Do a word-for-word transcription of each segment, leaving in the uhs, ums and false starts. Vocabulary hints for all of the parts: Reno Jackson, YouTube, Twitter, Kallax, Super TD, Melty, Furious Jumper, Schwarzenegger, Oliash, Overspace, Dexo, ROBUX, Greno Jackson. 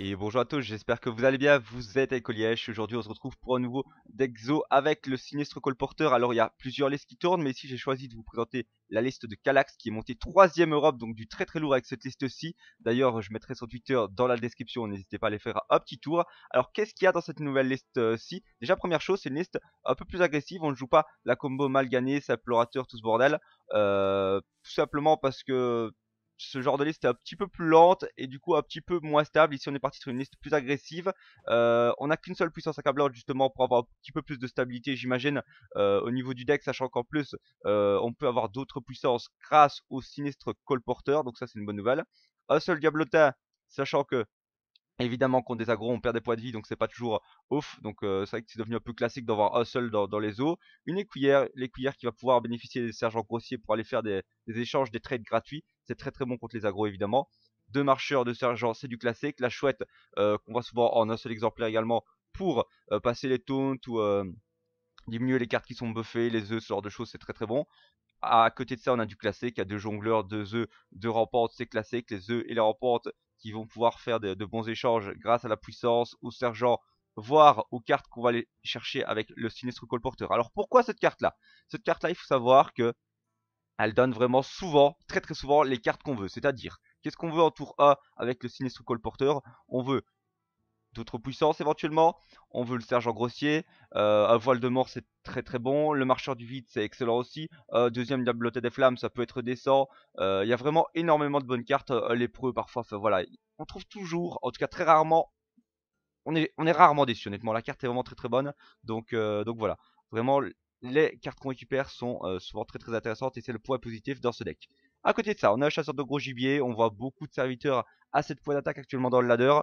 Et bonjour à tous, j'espère que vous allez bien, vous êtes avec Oliash. Aujourd'hui on se retrouve pour un nouveau Dexo avec le sinistre colporteur. Alors il y a plusieurs listes qui tournent, mais ici j'ai choisi de vous présenter la liste de Kallax qui est montée troisième Europe, donc du très très lourd avec cette liste-ci. D'ailleurs je mettrai son Twitter dans la description, n'hésitez pas à aller faire un petit tour. Alors qu'est-ce qu'il y a dans cette nouvelle liste-ci? Déjà première chose, c'est une liste un peu plus agressive, on ne joue pas la combo mal gagnée, saplorateur, tout ce bordel. Euh, tout simplement parce que ce genre de liste est un petit peu plus lente et du coup un petit peu moins stable. Ici on est parti sur une liste plus agressive. Euh, on n'a qu'une seule puissance accablante justement pour avoir un petit peu plus de stabilité j'imagine euh, au niveau du deck, sachant qu'en plus euh, on peut avoir d'autres puissances grâce au sinistre colporteur. Donc ça c'est une bonne nouvelle. Un seul diablotin, sachant que évidemment contre des agros on perd des points de vie, donc c'est pas toujours off. Donc euh, c'est vrai que c'est devenu un peu classique d'avoir un seul dans, dans les eaux. Une écuyère, l'écuyère qui va pouvoir bénéficier des sergents grossiers pour aller faire des, des échanges, des trades gratuits. C'est très très bon contre les agros évidemment. Deux marcheurs, deux sergents, c'est du classique. La chouette euh, qu'on voit souvent en un seul exemplaire également pour euh, passer les taunts ou euh, diminuer les cartes qui sont buffées, les œufs, ce genre de choses, c'est très très bon. À côté de ça on a du classique, il y a deux jongleurs, deux œufs, deux rampantes, c'est classique. Les œufs et les rampantes qui vont pouvoir faire de, de bons échanges grâce à la puissance, aux sergents, voire aux cartes qu'on va aller chercher avec le sinistre colporteur. Alors pourquoi cette carte-là? Cette carte-là, il faut savoir que elle donne vraiment souvent, très très souvent, les cartes qu'on veut. C'est-à-dire, qu'est-ce qu'on veut en tour un avec le sinistre colporteur? On veut d'autres puissances éventuellement, on veut le sergent grossier, euh, un voile de mort c'est très très bon, le marcheur du vide c'est excellent aussi, euh, deuxième diabloté des flammes ça peut être décent, il euh, y a vraiment énormément de bonnes cartes, euh, lépreux parfois, enfin voilà, on trouve toujours, en tout cas très rarement, on est, on est rarement déçu honnêtement, la carte est vraiment très très bonne, donc, euh, donc voilà, vraiment les cartes qu'on récupère sont euh, souvent très très intéressantes et c'est le point positif dans ce deck. À côté de ça, on a un chasseur de gros gibier, on voit beaucoup de serviteurs à cette point d'attaque actuellement dans le ladder,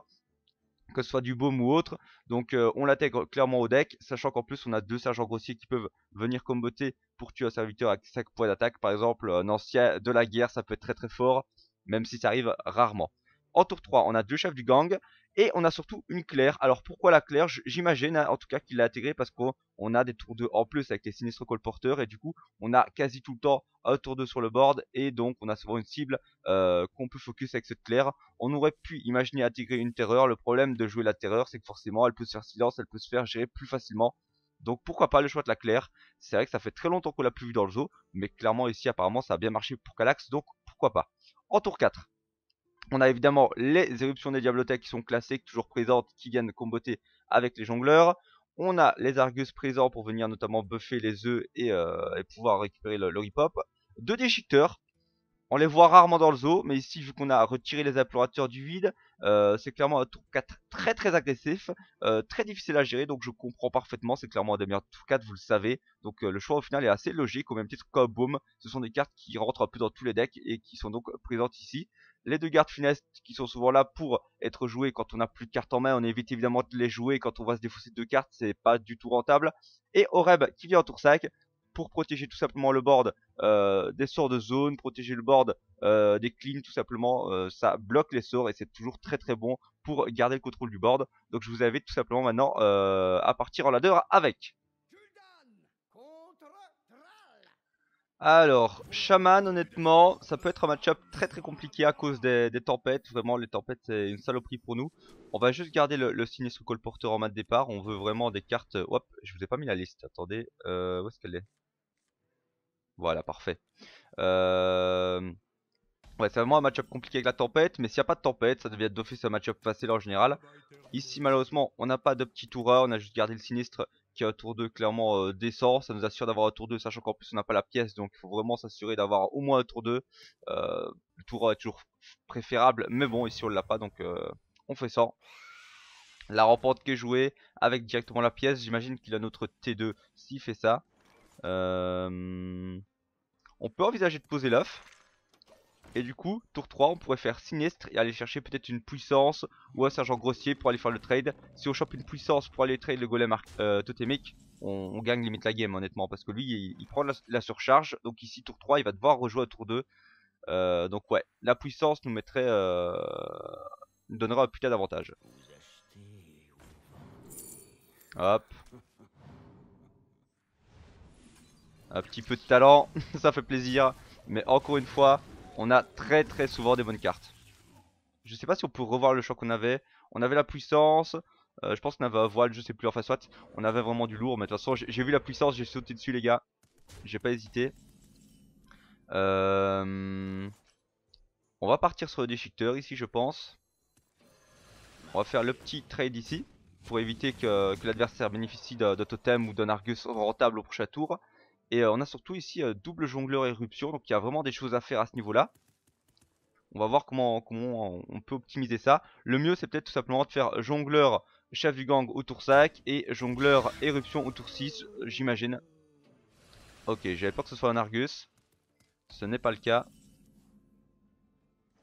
que ce soit du baume ou autre, donc euh, on l'intègre clairement au deck, sachant qu'en plus on a deux sergents grossiers qui peuvent venir comboter pour tuer un serviteur avec cinq points d'attaque, par exemple un ancien de la guerre, ça peut être très très fort, même si ça arrive rarement. En tour trois, on a deux chefs du gang, et on a surtout une claire. Alors pourquoi la claire? J'imagine hein, en tout cas qu'il l'a intégrée parce qu'on a des tours deux en plus avec les sinistres colporteurs, et du coup on a quasi tout le temps un tour deux sur le board, et donc on a souvent une cible euh, qu'on peut focus avec cette claire. On aurait pu imaginer intégrer une terreur, le problème de jouer la terreur c'est que forcément elle peut se faire silence, elle peut se faire gérer plus facilement. Donc pourquoi pas le choix de la claire? C'est vrai que ça fait très longtemps qu'on l'a plus vu dans le zoo, mais clairement ici apparemment ça a bien marché pour Kallax, donc pourquoi pas. En tour quatre, on a évidemment les éruptions des diablothèques qui sont classiques, toujours présentes, qui viennent comboter avec les jongleurs. On a les Argus présents pour venir notamment buffer les œufs et, euh, et pouvoir récupérer le, le rip-hop. Deux déchiqueteurs, on les voit rarement dans le zoo, mais ici vu qu'on a retiré les implorateurs du vide, euh, c'est clairement un tour quatre très très agressif, euh, très difficile à gérer, donc je comprends parfaitement, c'est clairement un des meilleurs tour quatre, vous le savez. Donc euh, le choix au final est assez logique, au même titre qu'un boom, ce sont des cartes qui rentrent un peu dans tous les decks et qui sont donc présentes ici. Les deux gardes funestes qui sont souvent là pour être joués quand on n'a plus de cartes en main, on évite évidemment de les jouer, quand on va se défausser de deux cartes, c'est pas du tout rentable. Et Oreb qui vient en tour cinq pour protéger tout simplement le board euh, des sorts de zone, protéger le board euh, des cleans tout simplement, euh, ça bloque les sorts et c'est toujours très très bon pour garder le contrôle du board. Donc je vous invite tout simplement maintenant euh, à partir en ladder avec. Alors, Shaman, honnêtement, ça peut être un match-up très très compliqué à cause des, des tempêtes. Vraiment, les tempêtes, c'est une saloperie pour nous. On va juste garder le, le sinistre colporteur en main de départ. On veut vraiment des cartes... Hop, je vous ai pas mis la liste. Attendez, euh, où est-ce qu'elle est? Voilà, parfait. Euh... Ouais, c'est vraiment un match-up compliqué avec la tempête. Mais s'il n'y a pas de tempête, ça devient d'office un match-up facile en général. Ici, malheureusement, on n'a pas de petit tour un. On a juste gardé le sinistre qui a un tour deux clairement euh, décent, ça nous assure d'avoir un tour deux, sachant qu'en plus on n'a pas la pièce, donc il faut vraiment s'assurer d'avoir au moins un tour deux. Euh, le tour un est toujours préférable, mais bon, ici on l'a pas, donc euh, on fait ça. La rampante qui est jouée, avec directement la pièce, j'imagine qu'il a notre T deux s'il fait ça. Euh... On peut envisager de poser l'œuf. Et du coup, tour trois, on pourrait faire sinistre et aller chercher peut-être une puissance ou un sergent grossier pour aller faire le trade. Si on chope une puissance pour aller trade le golem euh, totémique, on, on gagne limite la game honnêtement. Parce que lui, il, il prend la, la surcharge. Donc ici, tour trois, il va devoir rejouer à tour deux. Euh, donc ouais, la puissance nous mettrait, euh, nous donnera un putain d'avantage. Hop. Un petit peu de talent, ça fait plaisir. Mais encore une fois... on a très très souvent des bonnes cartes. Je sais pas si on peut revoir le choix qu'on avait. On avait la puissance, euh, je pense qu'on avait un voile, je sais plus, enfin soit. On avait vraiment du lourd, mais de toute façon j'ai vu la puissance, j'ai sauté dessus les gars. J'ai pas hésité. Euh... On va partir sur le déchiqueteur ici je pense. On va faire le petit trade ici pour éviter que, que l'adversaire bénéficie de, de totem ou d'un Argus rentable au prochain tour. Et euh, on a surtout ici euh, double jongleur éruption, donc il y a vraiment des choses à faire à ce niveau là. On va voir comment, comment on peut optimiser ça. Le mieux c'est peut-être tout simplement de faire jongleur chef du gang au tour cinq et jongleur éruption au tour six j'imagine. Ok, j'avais peur que ce soit un Argus. Ce n'est pas le cas.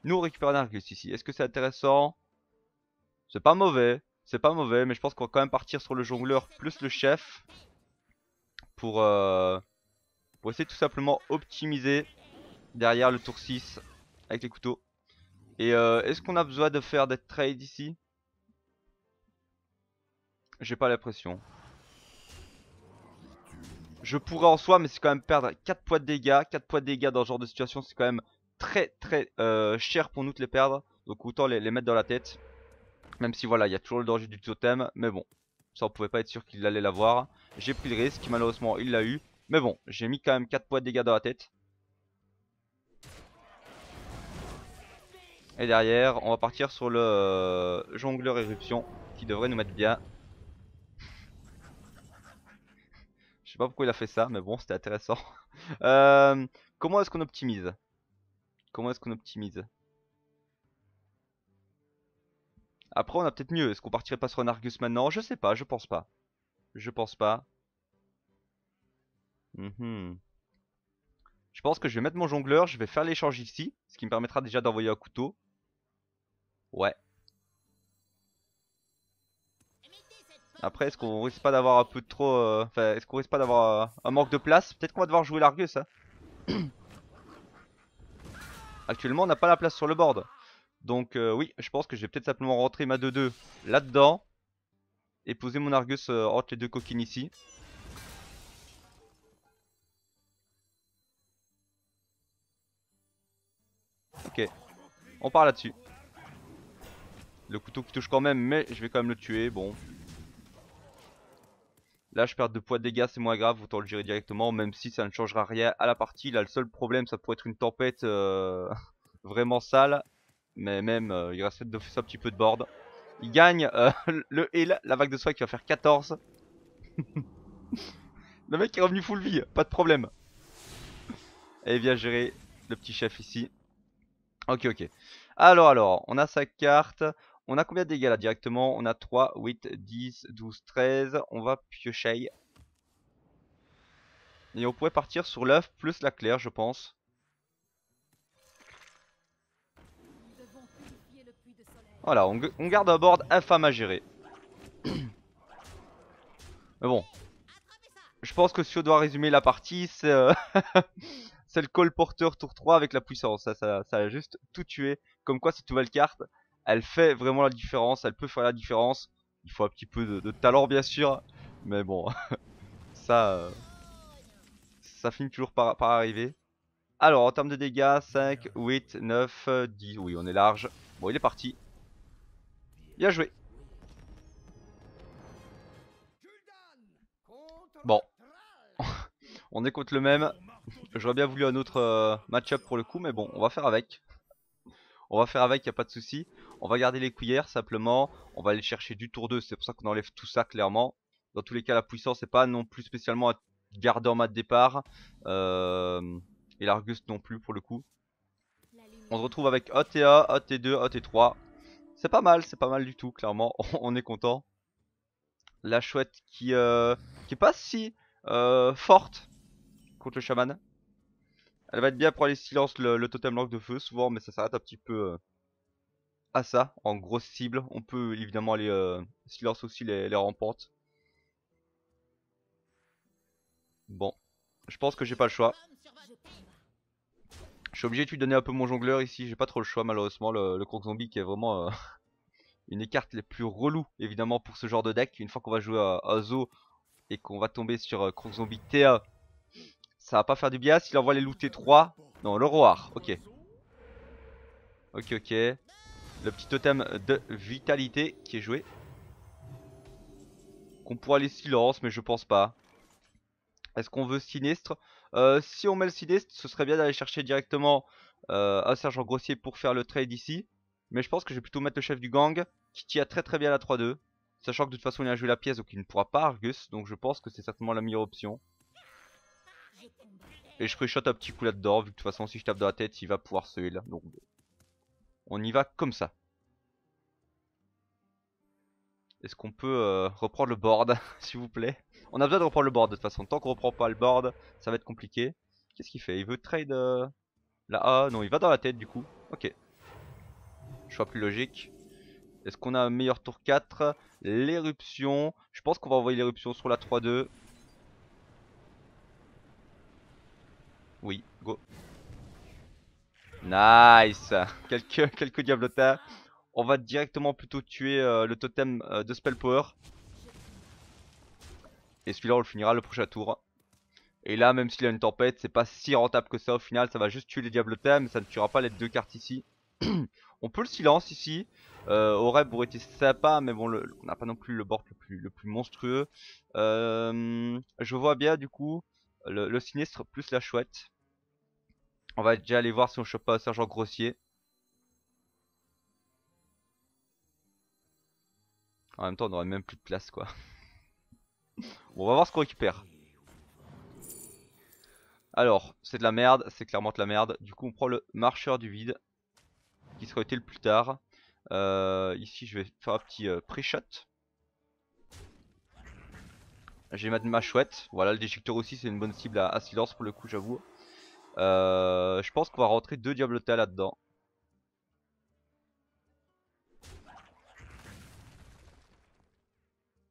Nous on récupère un Argus ici. Est-ce que c'est intéressant? C'est pas mauvais. C'est pas mauvais, mais je pense qu'on va quand même partir sur le jongleur plus le chef. Pour, euh, pour essayer tout simplement optimiser derrière le tour six avec les couteaux. Et euh, est-ce qu'on a besoin de faire des trades ici? J'ai pas l'impression. Je pourrais en soi, mais c'est quand même perdre quatre points de dégâts. quatre points de dégâts dans ce genre de situation, c'est quand même très très euh, cher pour nous de les perdre. Donc autant les, les mettre dans la tête. Même si voilà, il y a toujours le danger du totem. Mais bon, ça on pouvait pas être sûr qu'il allait l'avoir. J'ai pris le risque, malheureusement il l'a eu. Mais bon, j'ai mis quand même quatre points de dégâts dans la tête. Et derrière, on va partir sur le euh, jongleur éruption qui devrait nous mettre bien. Je sais pas pourquoi il a fait ça, mais bon, c'était intéressant. euh, comment est-ce qu'on optimise? Comment est-ce qu'on optimise? Après, on a peut-être mieux. Est-ce qu'on partirait pas sur un Argus maintenant? Je sais pas, je pense pas. Je pense pas. Mm-hmm. Je pense que je vais mettre mon jongleur, je vais faire l'échange ici, ce qui me permettra déjà d'envoyer un couteau. Ouais. Après, est-ce qu'on risque pas d'avoir un peu de trop... Euh... Enfin, est-ce qu'on risque pas d'avoir euh, un manque de place? Peut-être qu'on va devoir jouer l'Argus, hein. Actuellement, on n'a pas la place sur le board. Donc euh, oui, je pense que je vais peut-être simplement rentrer ma deux deux là-dedans. Et poser mon Argus euh, entre les deux coquines ici. Ok, on part là-dessus. Le couteau qui touche quand même, mais je vais quand même le tuer, bon. Là je perds deux points de dégâts, c'est moins grave, autant le gérer directement, même si ça ne changera rien à la partie. Là le seul problème ça pourrait être une tempête euh, vraiment sale. Mais même euh, il reste de faire un petit peu de board. Il gagne euh, le heal, la vague de soie qui va faire quatorze. Le mec est revenu full vie, pas de problème. Et vient gérer le petit chef ici. Ok ok. Alors alors, on a sa carte. On a combien de dégâts là directement? On a trois, huit, dix, douze, treize. On va piocher. Et on pourrait partir sur l'œuf plus la claire je pense. Voilà, on, on garde un board infâme à gérer. Mais bon. Je pense que si on doit résumer la partie, c'est euh le colporteur tour trois avec la puissance. Ça, ça, ça a juste tout tué. Comme quoi cette nouvelle carte... Elle fait vraiment la différence, elle peut faire la différence. Il faut un petit peu de, de talent bien sûr. Mais bon, ça euh, ça finit toujours par, par arriver. Alors en termes de dégâts, cinq, huit, neuf, dix. Oui on est large. Bon il est parti. Bien joué. Bon. On est contre le même. J'aurais bien voulu un autre euh, match-up pour le coup. Mais bon on va faire avec. On va faire avec, il n'y a pas de souci. On va garder les cuillères simplement. On va aller chercher du tour deux. C'est pour ça qu'on enlève tout ça clairement. Dans tous les cas, la puissance n'est pas non plus spécialement à garder en mat de départ. Euh, et l'Argus non plus pour le coup. On se retrouve avec A T un, A T deux, A T trois. C'est pas mal, c'est pas mal du tout clairement. On est content. La chouette qui, euh, qui est pas si euh, forte contre le chaman. Elle va être bien pour aller silence le, le totem langue de feu souvent, mais ça s'arrête un petit peu euh, à ça, en grosse cible. On peut évidemment aller euh, silence aussi les, les rampantes. Bon, je pense que j'ai pas le choix. Je suis obligé de lui donner un peu mon jongleur ici, j'ai pas trop le choix malheureusement. Le, le croc zombie qui est vraiment euh, une des cartes les plus reloues évidemment pour ce genre de deck. Une fois qu'on va jouer à, à Zo et qu'on va tomber sur euh, croc zombie T A. Ça va pas faire du bien s'il envoie les looter trois. Non, le roar, ok. Ok, ok. le petit totem de vitalité qui est joué. Qu'on pourra les silence, mais je pense pas. Est-ce qu'on veut sinistre? euh, Si on met le sinistre, ce serait bien d'aller chercher directement euh, un sergent grossier pour faire le trade ici. Mais je pense que je vais plutôt mettre le chef du gang qui tient très très bien la trois deux. Sachant que de toute façon il a joué la pièce donc il ne pourra pas Argus. Donc je pense que c'est certainement la meilleure option. Et je pré-shot un petit coup là-dedans. Vu que de toute façon si je tape dans la tête il va pouvoir se heal. Donc on y va comme ça. Est-ce qu'on peut euh, reprendre le board s'il vous plaît? On a besoin de reprendre le board de toute façon. Tant qu'on reprend pas le board ça va être compliqué. Qu'est-ce qu'il fait? Il veut trade euh, la A. Non il va dans la tête du coup. Ok. Choix plus logique. Est-ce qu'on a un meilleur tour quatre? L'éruption. Je pense qu'on va envoyer l'éruption sur la trois deux. Oui, go. Nice. Quelques, quelques diablotins. On va directement plutôt tuer euh, le totem euh, de Spell Power. Et celui-là on le finira le prochain tour. Et là même s'il a une tempête c'est pas si rentable que ça au final. Ça va juste tuer les diablotins mais ça ne tuera pas les deux cartes ici. On peut le silence ici. Euh, Oreb aurait été sympa, mais bon, le, on n'a pas non plus le board le plus, le plus monstrueux. Euh, je vois bien du coup le, le sinistre plus la chouette. On va déjà aller voir si on chope pas un sergent grossier. En même temps, on n'aurait même plus de place quoi. Bon, on va voir ce qu'on récupère. Alors, c'est de la merde, c'est clairement de la merde. Du coup, on prend le marcheur du vide. Qui sera utile plus tard. Euh, ici je vais faire un petit euh, pré-shot. Je vais mettre ma chouette. Voilà le déjecteur aussi c'est une bonne cible à, à silence pour le coup j'avoue. euh, Je pense qu'on va rentrer deux diablotins là dedans.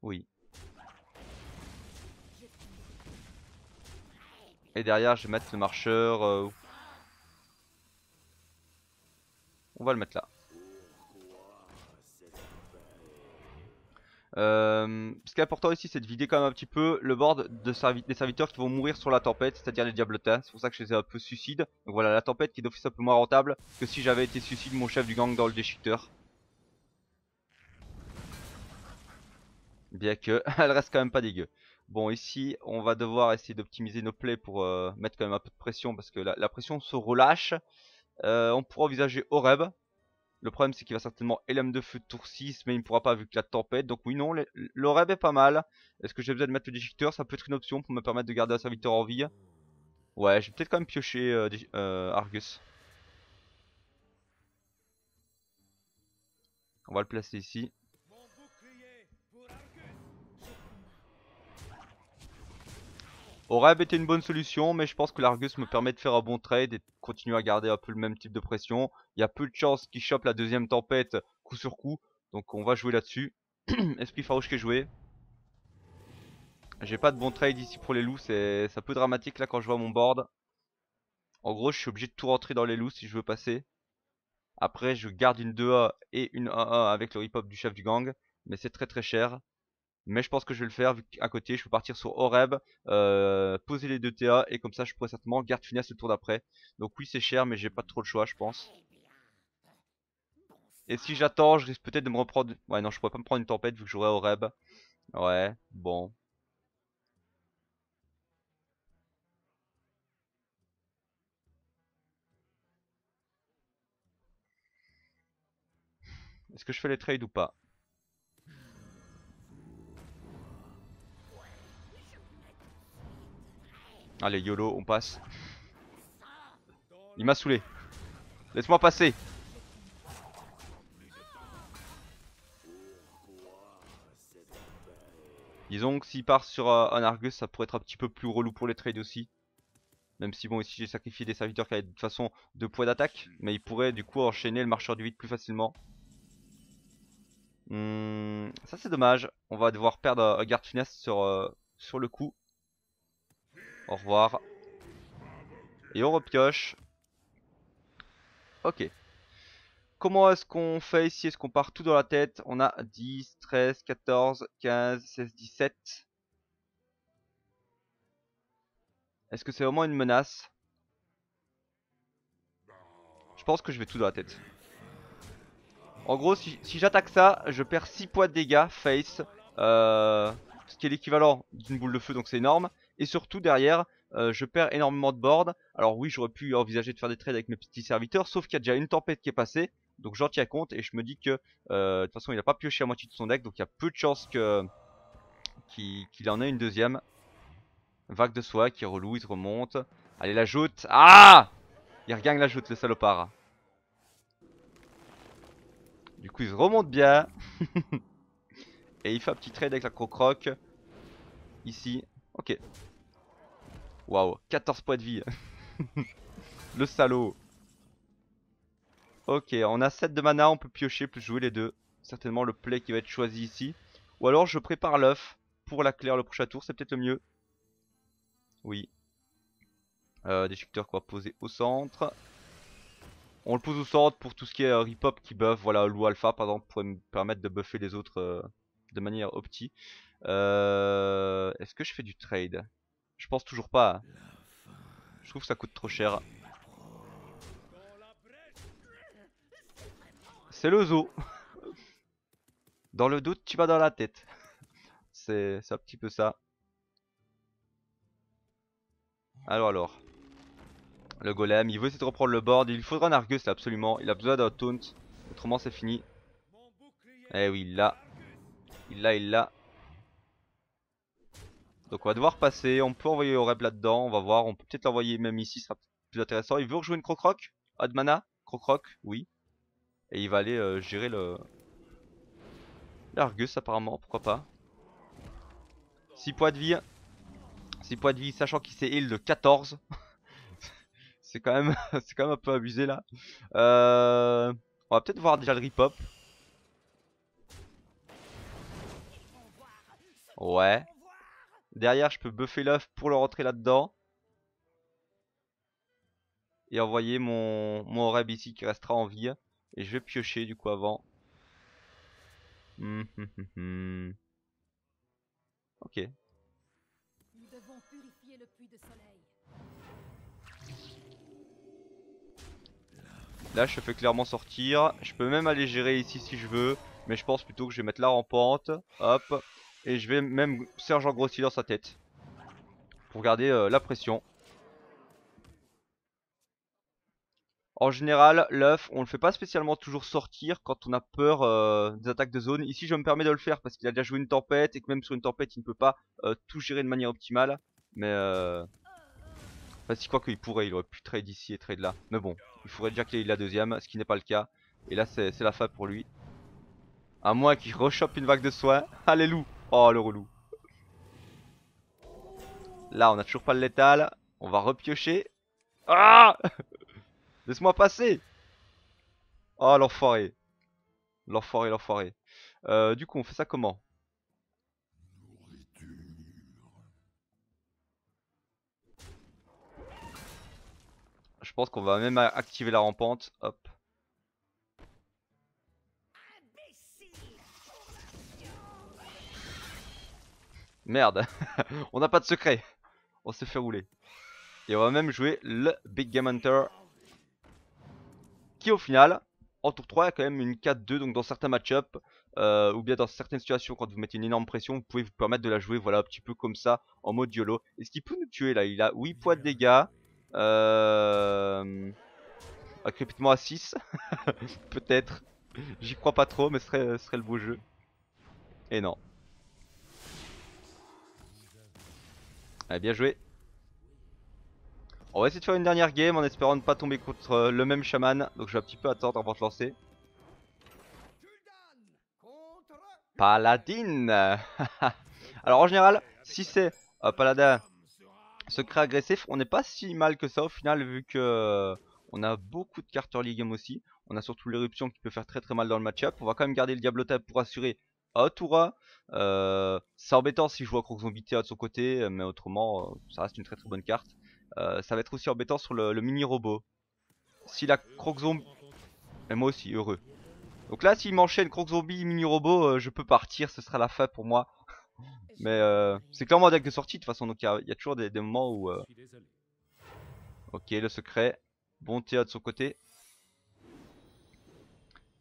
Oui. Et derrière je vais mettre le marcheur. euh, On va le mettre là. Euh, ce qui est important ici c'est de vider quand même un petit peu le board de servi des serviteurs qui vont mourir sur la tempête, c'est à dire les diablotins. C'est pour ça que je les ai un peu suicides. Donc voilà la tempête qui est d'office un peu moins rentable que si j'avais été suicide mon chef du gang dans le déchiqueteur. Bien que elle reste quand même pas dégueu. Bon ici on va devoir essayer d'optimiser nos plays pour euh, mettre quand même un peu de pression parce que la, la pression se relâche. euh, On pourra envisager Oreb. Le problème c'est qu'il va certainement Elem de feu tour six mais il ne pourra pas vu que la tempête. Donc oui non, le rêve est pas mal. Est-ce que j'ai besoin de mettre le déjecteur? Ça peut être une option pour me permettre de garder un serviteur en vie. Ouais je vais peut-être quand même piocher euh, euh, Argus. On va le placer ici. Oreb était une bonne solution mais je pense que l'Argus me permet de faire un bon trade et de continuer à garder un peu le même type de pression. Il y a peu de chances qu'il chope la deuxième tempête coup sur coup. Donc on va jouer là-dessus. Esprit farouche qui est joué. J'ai pas de bon trade ici pour les loups. C'est un peu dramatique là quand je vois mon board. En gros je suis obligé de tout rentrer dans les loups si je veux passer. Après je garde une deux un et une un un avec le hip-hop du chef du gang. Mais c'est très très cher. Mais je pense que je vais le faire vu qu'à côté je peux partir sur Oreb, euh, poser les deux T A et comme ça je pourrais certainement garde finesse le tour d'après. Donc oui c'est cher mais j'ai pas trop le choix je pense. Et si j'attends je risque peut-être de me reprendre... Ouais non je pourrais pas me prendre une tempête vu que j'aurai Oreb. Ouais bon. Est-ce que je fais les trades ou pas? Allez YOLO on passe. Il m'a saoulé. Laisse-moi passer. Disons que s'il part sur euh, un Argus ça pourrait être un petit peu plus relou pour les trades aussi. Même si bon ici j'ai sacrifié des serviteurs qui avaient de toute façon deux points d'attaque. Mais il pourrait du coup enchaîner le marcheur du vide plus facilement. Hum, ça c'est dommage. On va devoir perdre un euh, garde finesse sur, euh, sur le coup. Au revoir. Et on repioche. Ok. Comment est-ce qu'on fait ici? Est-ce qu'on part tout dans la tête? On a dix, treize, quatorze, quinze, seize, dix-sept. Est-ce que c'est vraiment une menace? Je pense que je vais tout dans la tête. En gros, si, si j'attaque ça, je perds six points de dégâts face, euh, ce qui est l'équivalent d'une boule de feu, donc c'est énorme. Et surtout derrière, euh, je perds énormément de board. Alors oui, j'aurais pu envisager de faire des trades avec mes petits serviteurs, sauf qu'il y a déjà une tempête qui est passée. Donc j'en tiens compte et je me dis que euh, de toute façon il n'a pas pioché à moitié de son deck, donc il y a peu de chances que qu'il qu'il en ait une deuxième. Vague de soie qui reloue, il se remonte. Allez la joute. Ah, il regagne la joute, le salopard. Du coup il se remonte bien. Et il fait un petit trade avec la croc-croc. Ici. Ok. Waouh, quatorze points de vie. Le salaud. Ok, on a sept de mana, on peut piocher plus jouer les deux. Certainement le play qui va être choisi ici. Ou alors je prépare l'œuf pour la claire le prochain tour, c'est peut-être le mieux. Oui. Euh, Déchiqueteur qu'on va poser au centre. On le pose au centre pour tout ce qui est euh, ripop qui buff. Voilà, loup alpha par exemple pourrait me permettre de buffer les autres euh, de manière opti. Euh, Est-ce que je fais du trade? Je pense toujours pas. Hein. Je trouve que ça coûte trop cher. C'est le zoo. Dans le doute, tu vas dans la tête. C'est un petit peu ça. Alors, alors. Le golem, il veut essayer de reprendre le board. Il lui faudra un Argus, là, absolument. Il a besoin d'un taunt. Autrement, c'est fini. Eh oui, il l'a. Il l'a, il l'a. Donc, on va devoir passer. On peut envoyer au rep là-dedans. On va voir. On peut peut-être l'envoyer même ici. Ce sera plus intéressant. Il veut rejouer une Croc-Croc. Ad de mana. Croc-Croc, oui. Et il va aller euh, gérer le l'Argus apparemment, pourquoi pas. six points de vie. six points de vie, sachant qu'il s'est heal de quatorze. C'est quand même c'est quand même un peu abusé là. Euh... On va peut-être voir déjà le rip-hop. Ouais. Derrière je peux buffer l'œuf pour le rentrer là-dedans. Et envoyer mon, mon oreb ici qui restera en vie. Et je vais piocher du coup avant. Mmh, mmh, mmh. Ok. Nous devons purifier le puits de soleil. Là je fais clairement sortir. Je peux même aller gérer ici si je veux. Mais je pense plutôt que je vais mettre la rampante. Hop. Et je vais même sergent grossier dans sa tête. Pour garder euh, la pression. En général, l'œuf, on le fait pas spécialement toujours sortir quand on a peur euh, des attaques de zone. Ici, je me permets de le faire parce qu'il a déjà joué une tempête et que même sur une tempête, il ne peut pas euh, tout gérer de manière optimale. Mais euh... enfin, si quoi qu'il pourrait, il aurait pu trade ici et trade là. Mais bon, il faudrait déjà qu'il ait la deuxième, ce qui n'est pas le cas. Et là, c'est la fin pour lui. À moins qu'il rechoppe une vague de soins. Ah, les loups. Oh, le relou. Là, on n'a toujours pas le létal. On va repiocher. Ah. Laisse-moi passer. Oh l'enfoiré. L'enfoiré, l'enfoiré. Euh, du coup on fait ça comment? Je pense qu'on va même activer la rampante. Hop. Merde. On n'a pas de secret. On s'est fait rouler. Et on va même jouer le Big Game Hunter. Qui au final, en tour trois, il y a quand même une quatre deux, donc dans certains match-up, euh, ou bien dans certaines situations, quand vous mettez une énorme pression, vous pouvez vous permettre de la jouer, voilà, un petit peu comme ça, en mode YOLO. Est-ce qu'il peut nous tuer là? Il a huit points de dégâts, euh... un crépitement à six, peut-être, j'y crois pas trop, mais ce serait, ce serait le beau jeu. Et non. Allez, bien joué. On va essayer de faire une dernière game en espérant ne pas tomber contre le même chaman. Donc je vais un petit peu attendre avant de lancer. Paladin. Alors en général, si c'est euh, Paladin secret agressif, on n'est pas si mal que ça au final vu que euh, on a beaucoup de cartes early game aussi. On a surtout l'éruption qui peut faire très très mal dans le match-up. On va quand même garder le Diablotin pour assurer un tour un. Euh, c'est embêtant si je vois Croc Zombie de son côté, mais autrement euh, ça reste une très très bonne carte. Euh, ça va être aussi embêtant sur le, le mini robot. Si la croc zombie. Et moi aussi, heureux. Donc là, s'il m'enchaîne croc zombie, mini robot, euh, je peux partir, ce sera la fin pour moi. Mais euh, c'est clairement un deck de sortie de toute façon, donc il y, y a toujours des, des moments où. Euh... Ok, le secret. Bonté de son côté.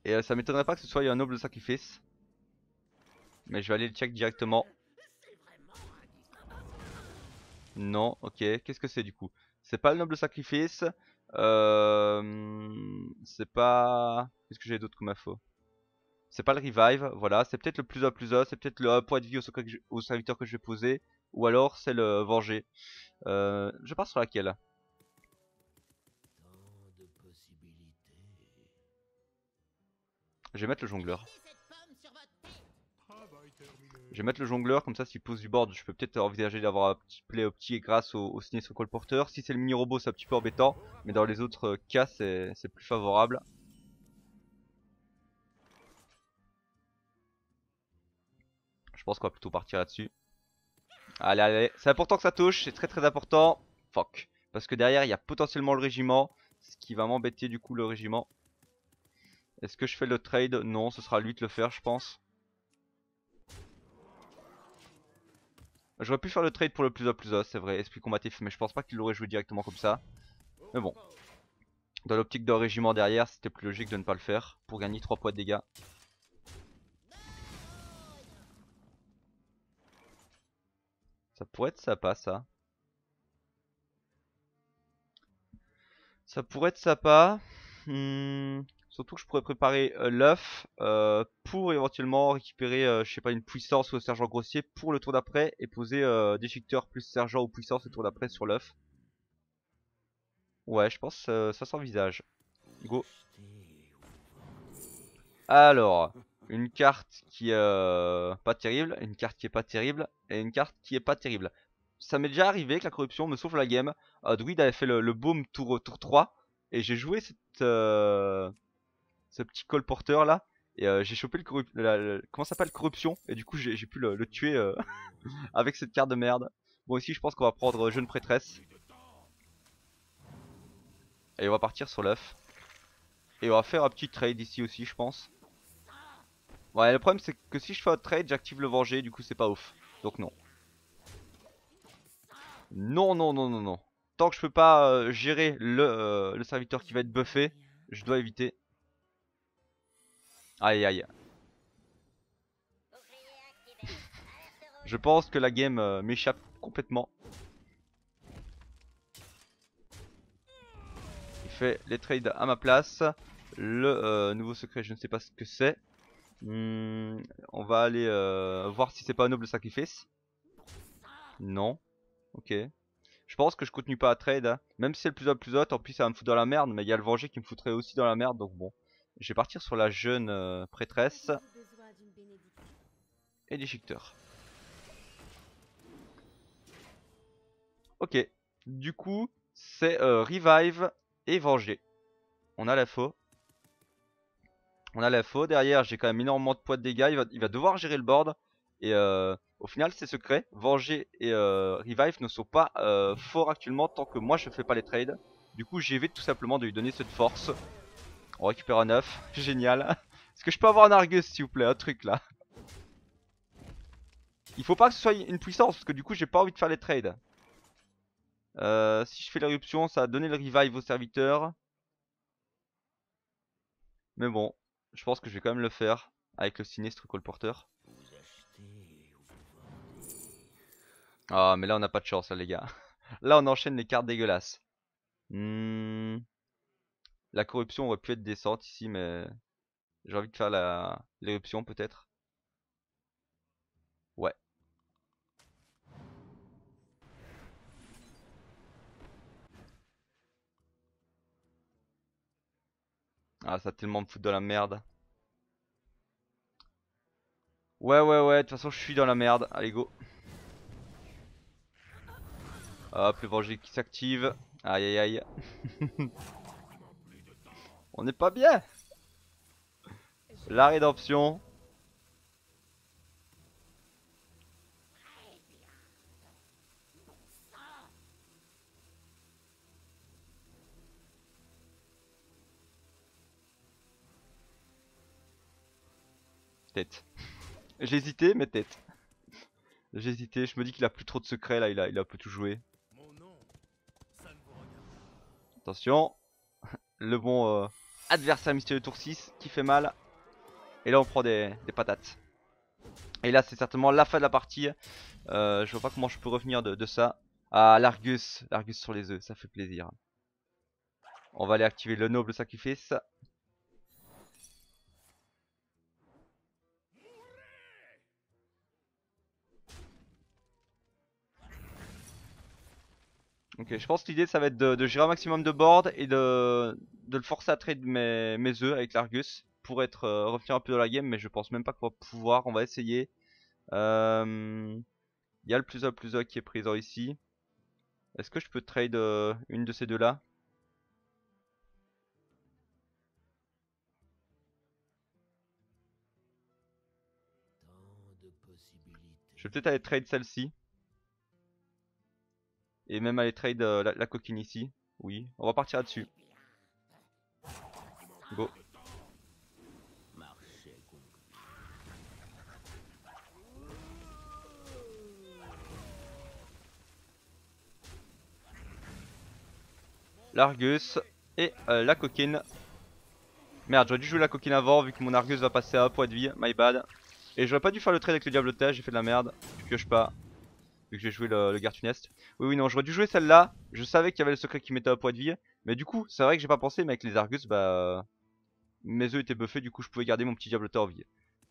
Et euh, ça m'étonnerait pas que ce soit un noble sacrifice. Mais je vais aller le check directement. Non, ok. Qu'est-ce que c'est du coup? C'est pas le noble sacrifice. Euh... C'est pas... Qu'est-ce que j'ai d'autre comme info? C'est pas le revive, voilà. C'est peut-être le plus un plus un. C'est peut-être le point de vie au serviteur que je vais poser. Ou alors c'est le venger. Euh... Je pars sur laquelle? Je vais mettre le jongleur. Je vais mettre le jongleur, comme ça s'il pose du board, je peux peut-être envisager d'avoir un petit play au petit grâce au, au sinistre colporteur. Si c'est le mini-robot, c'est un petit peu embêtant, mais dans les autres cas, c'est plus favorable. Je pense qu'on va plutôt partir là-dessus. Allez, allez, c'est important que ça touche, c'est très très important. Fuck. Parce que derrière, il y a potentiellement le régiment, ce qui va m'embêter du coup le régiment. Est-ce que je fais le trade? Non, ce sera lui de le faire, je pense. J'aurais pu faire le trade pour le plus un plus un, c'est vrai, esprit combatif, mais je pense pas qu'il l'aurait joué directement comme ça. Mais bon, dans l'optique d'un régiment derrière, c'était plus logique de ne pas le faire pour gagner trois points de dégâts. Ça pourrait être sympa, ça. Ça pourrait être sympa. Hmm. Surtout que je pourrais préparer euh, l'œuf euh, pour éventuellement récupérer euh, je sais pas, une puissance ou un sergent grossier pour le tour d'après et poser euh, déchiqueteur plus sergent ou puissance le tour d'après sur l'œuf. Ouais, je pense euh, ça s'envisage. Go. Alors, une carte qui est euh, pas terrible, une carte qui est pas terrible et une carte qui est pas terrible. Ça m'est déjà arrivé que la corruption me sauve la game. Uh, Druid avait fait le, le boom tour, tour trois et j'ai joué cette... Euh... ce petit colporteur là, et euh, j'ai chopé le, corru la, le comment ça s'appelle, corruption, et du coup j'ai pu le, le tuer euh, avec cette carte de merde. Bon, ici je pense qu'on va prendre jeune prêtresse et on va partir sur l'œuf et on va faire un petit trade ici aussi, je pense. Ouais, le problème c'est que si je fais un trade, j'active le venger, du coup c'est pas ouf, donc non non non non non non tant que je peux pas euh, gérer le, euh, le serviteur qui va être buffé, je dois éviter. Aïe aïe. Je pense que la game euh, m'échappe complètement. Il fait les trades à ma place. Le euh, nouveau secret, je ne sais pas ce que c'est. Mmh, on va aller euh, voir si c'est pas un noble sacrifice. Non. Ok. Je pense que je continue pas à trade. Hein. Même si c'est le plus un plus un, en plus ça va me foutre dans la merde. Mais il y a le venger qui me foutrait aussi dans la merde, donc bon. Je vais partir sur la jeune euh, prêtresse et déchiqueteur. Ok, du coup c'est euh, revive et venger. On a l'info. On a l'info. Derrière, j'ai quand même énormément de poids de dégâts. Il va, il va devoir gérer le board. Et euh, au final, c'est secret. Venger et euh, revive ne sont pas euh, forts actuellement tant que moi je fais pas les trades. Du coup, j'évite tout simplement de lui donner cette force. On récupère un œuf, génial. Est-ce que je peux avoir un Argus s'il vous plaît, un truc là? Il faut pas que ce soit une puissance parce que du coup j'ai pas envie de faire les trades. Euh, si je fais l'éruption, ça a donné le revive au serviteur. Mais bon, je pense que je vais quand même le faire avec le sinistre colporteur. Ah, mais là on n'a pas de chance là, les gars. Là on enchaîne les cartes dégueulasses. Hmm. La corruption aurait pu être décente ici, mais j'ai envie de faire la l'éruption peut-être. Ouais. Ah, ça tellement me fout dans la merde. Ouais, ouais, ouais, de toute façon je suis dans la merde. Allez, go. Hop, le venger qui s'active. Aïe, aïe, aïe. On n'est pas bien. La rédemption. Tête. J'ai hésité, mais tête. J'ai hésité, je me dis qu'il a plus trop de secrets là, il a, il a un peu tout joué. Attention. Le bon... Euh... adversaire mystérieux tour six qui fait mal. Et là on prend des, des patates. Et là c'est certainement la fin de la partie. euh, Je vois pas comment je peux revenir de, de ça. Ah, l'Argus, l'Argus sur les œufs, ça fait plaisir. On va aller activer le noble sacrifice. Ok, je pense que l'idée ça va être de, de gérer un maximum de board et de, de le forcer à trade mes, mes œufs avec l'Argus pour être euh, revenir un peu dans la game, mais je pense même pas qu'on va pouvoir. On va essayer. Euh... Il y a le plus un plus un qui est présent ici. Est-ce que je peux trade euh, une de ces deux là? Je vais peut-être aller trade celle-ci. Et même aller trade euh, la, la coquine ici. Oui, on va partir là-dessus. Go. L'Argus et euh, la coquine. Merde, j'aurais dû jouer la coquine avant vu que mon Argus va passer à un point de vie. My bad. Et j'aurais pas dû faire le trade avec le diablotage, j'ai fait de la merde. Je pioche pas. Vu que j'ai joué le, le Gartunest. Oui, oui, non, j'aurais dû jouer celle-là. Je savais qu'il y avait le secret qui mettait un point de vie. Mais du coup, c'est vrai que j'ai pas pensé, mais avec les Argus, bah. Mes œufs étaient buffés, du coup, je pouvais garder mon petit diabloteur en vie.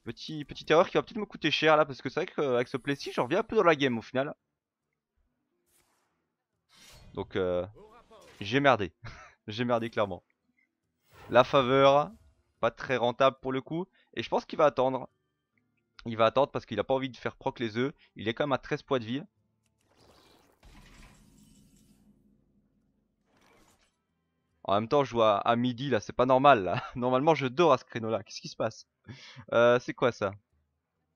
Petit, petite erreur qui va peut-être me coûter cher là, parce que c'est vrai qu'avec ce play-ci, j'en reviens un peu dans la game au final. Donc, euh, j'ai merdé. J'ai merdé clairement. La faveur, pas très rentable pour le coup. Et je pense qu'il va attendre. Il va attendre parce qu'il n'a pas envie de faire proc les œufs. Il est quand même à treize points de vie. En même temps je joue à, à midi là, c'est pas normal là. Normalement je dors à ce créneau là, qu'est-ce qui se passe? euh, C'est quoi ça?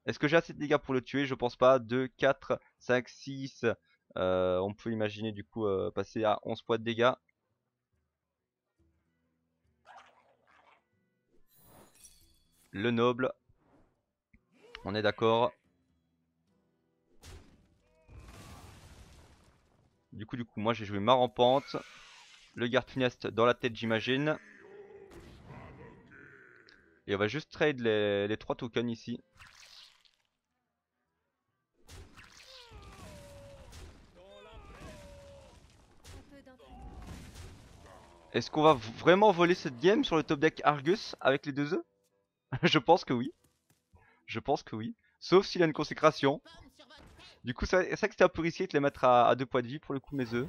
Est-ce que j'ai assez de dégâts pour le tuer? Je pense pas. Deux, quatre, cinq, six. euh, On peut imaginer du coup euh, passer à onze points de dégâts. Le noble. On est d'accord. Du coup, du coup, moi j'ai joué ma rampante. Le Gartunest dans la tête, j'imagine. Et on va juste trade les, les trois tokens ici. Est-ce qu'on va vraiment voler cette game sur le top deck Argus avec les deux œufs? Je pense que oui. Je pense que oui, sauf s'il a une consécration. Du coup, c'est ça que c'était un peu risqué de les mettre à, à deux points de vie pour le coup, mes œufs.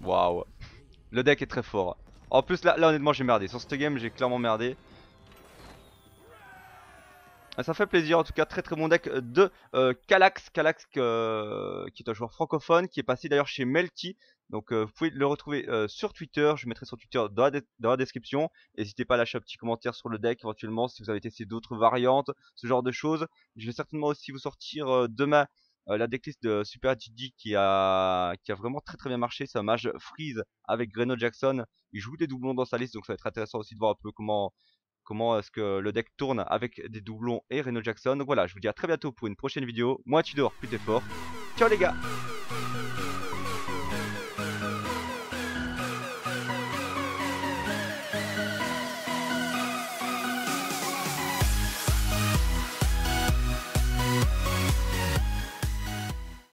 Waouh, le deck est très fort. En plus, là, là honnêtement, j'ai merdé. Sur cette game, j'ai clairement merdé. Ça fait plaisir, en tout cas, très très bon deck de euh, Kallax, Kallax euh, qui est un joueur francophone, qui est passé d'ailleurs chez Melty. Donc euh, vous pouvez le retrouver euh, sur Twitter, je mettrai son Twitter dans la, de dans la description. N'hésitez pas à lâcher un petit commentaire sur le deck éventuellement si vous avez testé d'autres variantes, ce genre de choses. Je vais certainement aussi vous sortir euh, demain euh, la decklist de Super T D qui a, qui a vraiment très très bien marché. C'est un mage freeze avec Greno Jackson, il joue des doublons dans sa liste, donc ça va être intéressant aussi de voir un peu comment... Comment est-ce que le deck tourne avec des doublons et Reno Jackson. Donc voilà, je vous dis à très bientôt pour une prochaine vidéo. Moi, Tudor, plus t'es fort. Ciao les gars.